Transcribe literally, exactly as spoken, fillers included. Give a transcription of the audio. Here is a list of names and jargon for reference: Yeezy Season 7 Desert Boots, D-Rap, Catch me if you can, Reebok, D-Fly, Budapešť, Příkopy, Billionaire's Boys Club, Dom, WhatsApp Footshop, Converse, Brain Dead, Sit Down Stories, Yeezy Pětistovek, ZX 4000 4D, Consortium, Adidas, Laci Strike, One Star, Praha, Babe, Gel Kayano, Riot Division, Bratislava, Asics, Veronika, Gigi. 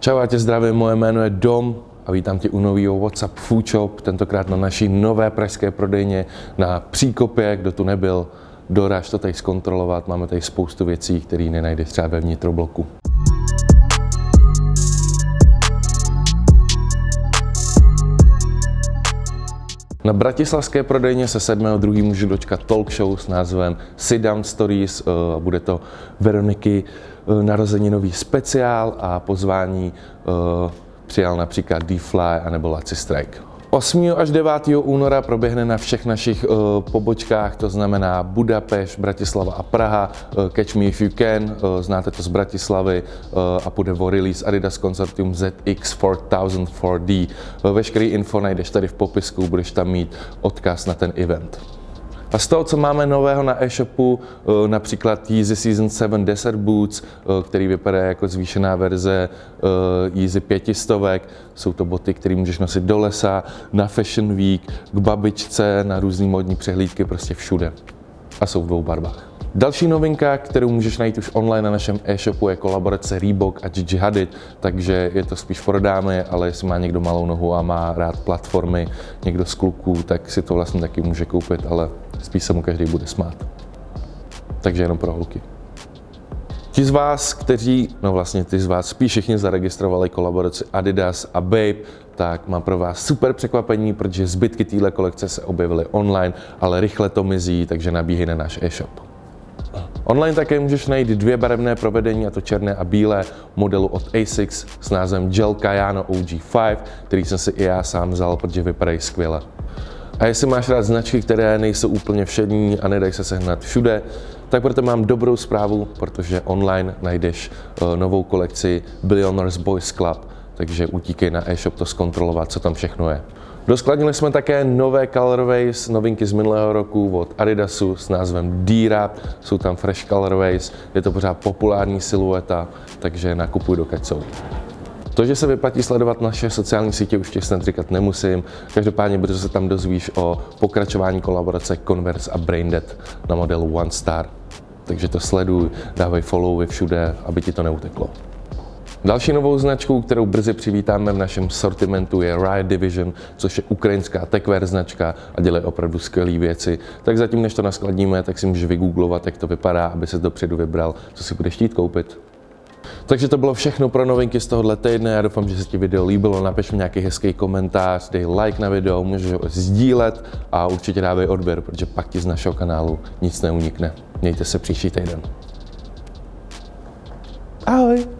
Čau, já tě zdravím, moje jméno je Dom a vítám tě u nového WhatsApp Footshop, tentokrát na naší nové pražské prodejně na Příkopě. Kdo tu nebyl, doraž to tady zkontrolovat, máme tady spoustu věcí, které nenajdeš třeba ve vnitrobloku. Na bratislavské prodejně se sedmého druhého můžu dočkat talk show s názvem Sit Down Stories a bude to Veroniky narozeninový speciál a pozvání přijal například D-Fly anebo Laci Strike. osmého až devátého února proběhne na všech našich pobočkách, to znamená Budapešť, Bratislava a Praha, Catch me if you can, znáte to z Bratislavy, a půjde o release Adidas Consortium Z X čtyři nula nula nula čtyři D. Veškerý info najdeš tady v popisku, budeš tam mít odkaz na ten event. A z toho, co máme nového na e-shopu, například Yeezy Season sedm Desert Boots, který vypadá jako zvýšená verze Yeezy Pětistovek. Jsou to boty, které můžeš nosit do lesa, na Fashion Week, k babičce, na různé módní přehlídky, prostě všude. A jsou v dvou barvách. Další novinka, kterou můžeš najít už online na našem e-shopu, je kolaborace Reebok a Gigi, takže je to spíš pro dámy, ale jestli má někdo malou nohu a má rád platformy, někdo z kluků, tak si to vlastně taky může koupit, ale spíš se mu každý bude smát. Takže jenom pro holky. Ti z vás, kteří, no vlastně ty z vás spíš všichni zaregistrovali kolaboraci Adidas a Babe, tak mám pro vás super překvapení, protože zbytky téhle kolekce se objevily online, ale rychle to mizí, takže nabíhej na náš e-shop. Online také můžeš najít dvě barevné provedení, a to černé a bílé, modelu od Asics s názvem Gel Kayano O G pět, který jsem si i já sám vzal, protože vypadají skvěle. A jestli máš rád značky, které nejsou úplně všední a nedají se sehnat všude, tak proto mám dobrou zprávu, protože online najdeš novou kolekci Billionaire's Boys Club, takže utíkej na e-shop to zkontrolovat, co tam všechno je. Doskladnili jsme také nové colorways, novinky z minulého roku od Adidasu s názvem D-Rap, jsou tam fresh colorways, je to pořád populární silueta, takže nakupuj dokud jsou. To, že se vyplatí sledovat naše sociální sítě, už tě snad říkat nemusím, každopádně protože se tam dozvíš o pokračování kolaborace Converse a Brain Dead na modelu One Star. Takže to sleduj, dávej followy všude, aby ti to neuteklo. Další novou značkou, kterou brzy přivítáme v našem sortimentu, je Riot Division, což je ukrajinská techwear značka a dělají opravdu skvělé věci. Tak zatím, než to naskladníme, tak si můžeš vygooglovat, jak to vypadá, aby se dopředu vybral, co si budeš chtít koupit. Takže to bylo všechno pro novinky z tohohle týdne, já doufám, že se ti video líbilo, napiš mi nějaký hezký komentář, dej like na video, můžeš ho sdílet a určitě dávej odběr, protože pak ti z našeho kanálu nic neunikne. Mějte se příští týden. Ahoj!